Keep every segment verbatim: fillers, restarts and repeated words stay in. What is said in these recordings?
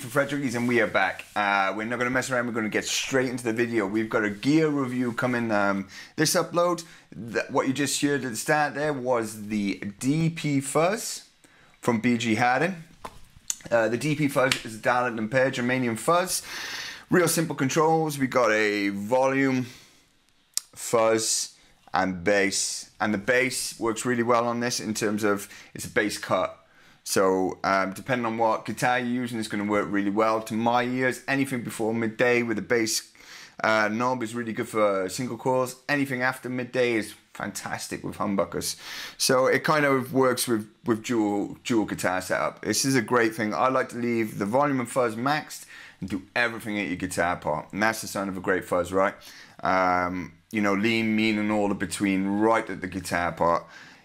Richie from Fret Junkies, and we are back. Uh, we're not going to mess around, we're going to get straight into the video. We've got a gear review coming um, this upload. The, what you just heard at the start there was the D P Fuzz from B G. Harding. Uh, the D P Fuzz is a Darlington Pair Germanium Fuzz. Real simple controls. We got a volume, fuzz, and bass. And the bass works really well on this in terms of it's a bass cut. So um, depending on what guitar you're using, it's going to work really well. To my ears, anything before midday with a bass uh, knob is really good for single coils. Anything after midday is fantastic with humbuckers. So it kind of works with, with dual, dual guitar setup. This is a great thing. I like to leave the volume and fuzz maxed and do everything at your guitar part. And that's the sound of a great fuzz, right? Um, you know, lean, mean, and all the between right at the guitar part.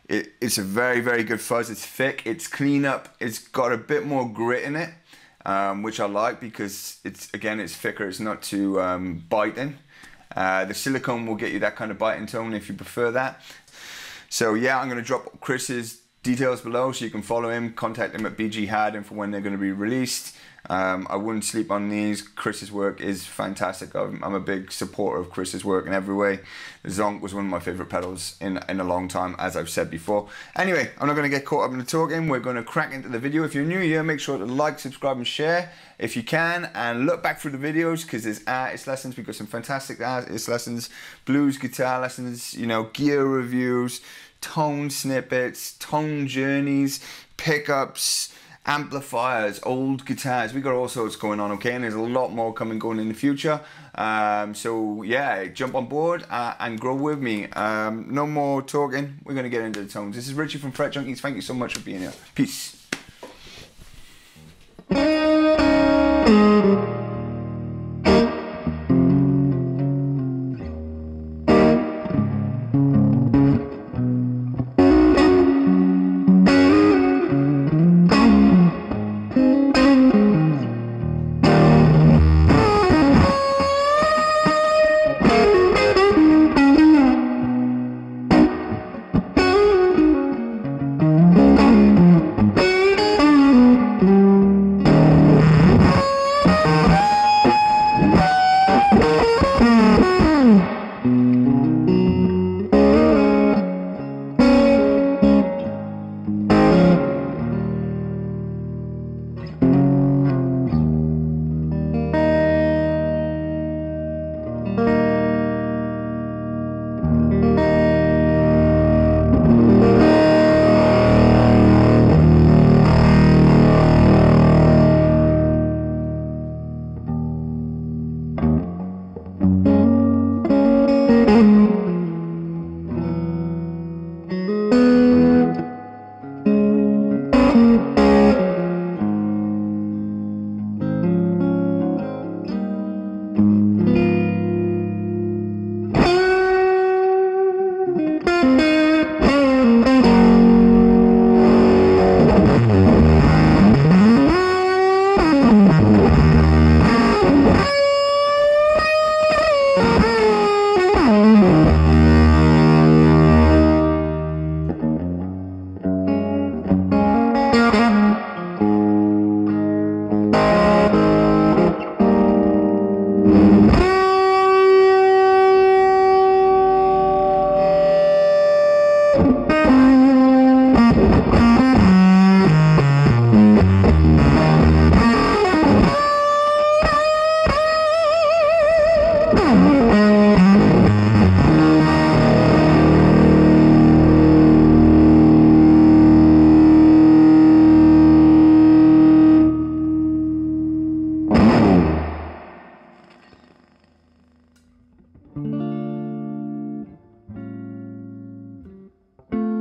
It, it's a very, very good fuzz. It's thick, it's clean up, it's got a bit more grit in it, um, which I like because it's, again, it's thicker, it's not too um, biting. Uh, the silicone will get you that kind of biting tone if you prefer that. So yeah, I'm going to drop Chris's details below so you can follow him, contact him at B G Harding for when they're going to be released. Um, I wouldn't sleep on these. Chris's work is fantastic. I'm, I'm a big supporter of Chris's work in every way. The Zonk was one of my favourite pedals in, in a long time, as I've said before. Anyway, I'm not going to get caught up in the talking. We're going to crack into the video. If you're new here, make sure to like, subscribe and share if you can. And look back through the videos because there's artist lessons. We've got some fantastic artist lessons, blues guitar lessons, you know, gear reviews, tone snippets, tone journeys, pickups, amplifiers, old guitars. We got all sorts going on, okay? And there's a lot more coming going in the future. Um, so yeah, jump on board uh, and grow with me. Um, no more talking. We're going to get into the tones. This is Richie from Fret Junkies. Thank you so much for being here. Peace. Thank you.